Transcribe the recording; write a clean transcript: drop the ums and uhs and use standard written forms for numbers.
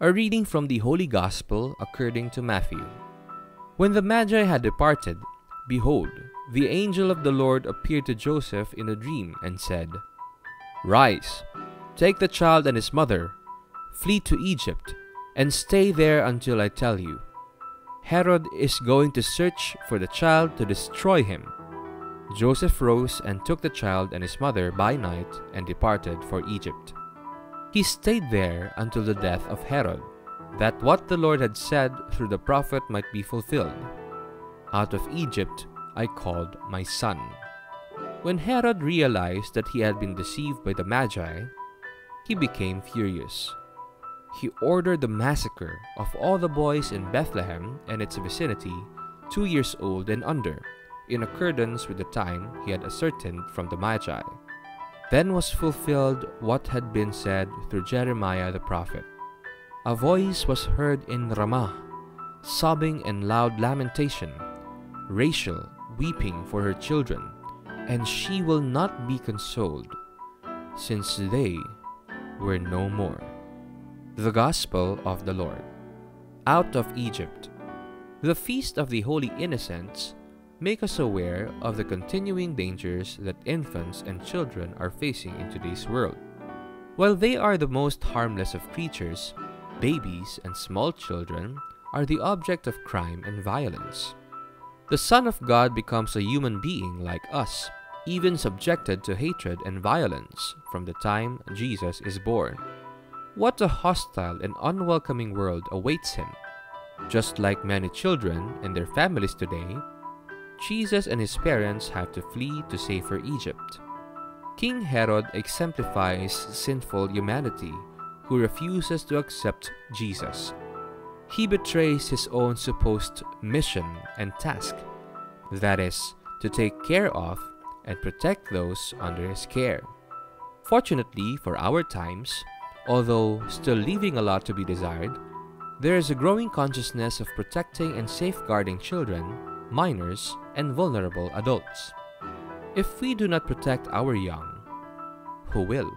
A reading from the Holy Gospel according to Matthew. When the Magi had departed, behold, the angel of the Lord appeared to Joseph in a dream and said, "Rise, take the child and his mother, flee to Egypt, and stay there until I tell you. Herod is going to search for the child to destroy him." Joseph rose and took the child and his mother by night and departed for Egypt. He stayed there until the death of Herod, that what the Lord had said through the prophet might be fulfilled, "Out of Egypt I called my son." When Herod realized that he had been deceived by the Magi, he became furious. He ordered the massacre of all the boys in Bethlehem and its vicinity, 2 years old and under, in accordance with the time he had ascertained from the Magi. Then was fulfilled what had been said through Jeremiah the prophet. "A voice was heard in Ramah, sobbing and loud lamentation, Rachel weeping for her children, and she will not be consoled, since they were no more." The Gospel of the Lord. Out of Egypt. The Feast of the Holy Innocents make us aware of the continuing dangers that infants and children are facing in today's world. While they are the most harmless of creatures, babies and small children are the object of crime and violence. The Son of God becomes a human being like us, even subjected to hatred and violence from the time Jesus is born. What a hostile and unwelcoming world awaits him. Just like many children and their families today, Jesus and his parents have to flee to safer Egypt. King Herod exemplifies sinful humanity who refuses to accept Jesus. He betrays his own supposed mission and task, that is, to take care of and protect those under his care. Fortunately for our times, although still leaving a lot to be desired, there is a growing consciousness of protecting and safeguarding children, minors, and vulnerable adults. If we do not protect our young, who will?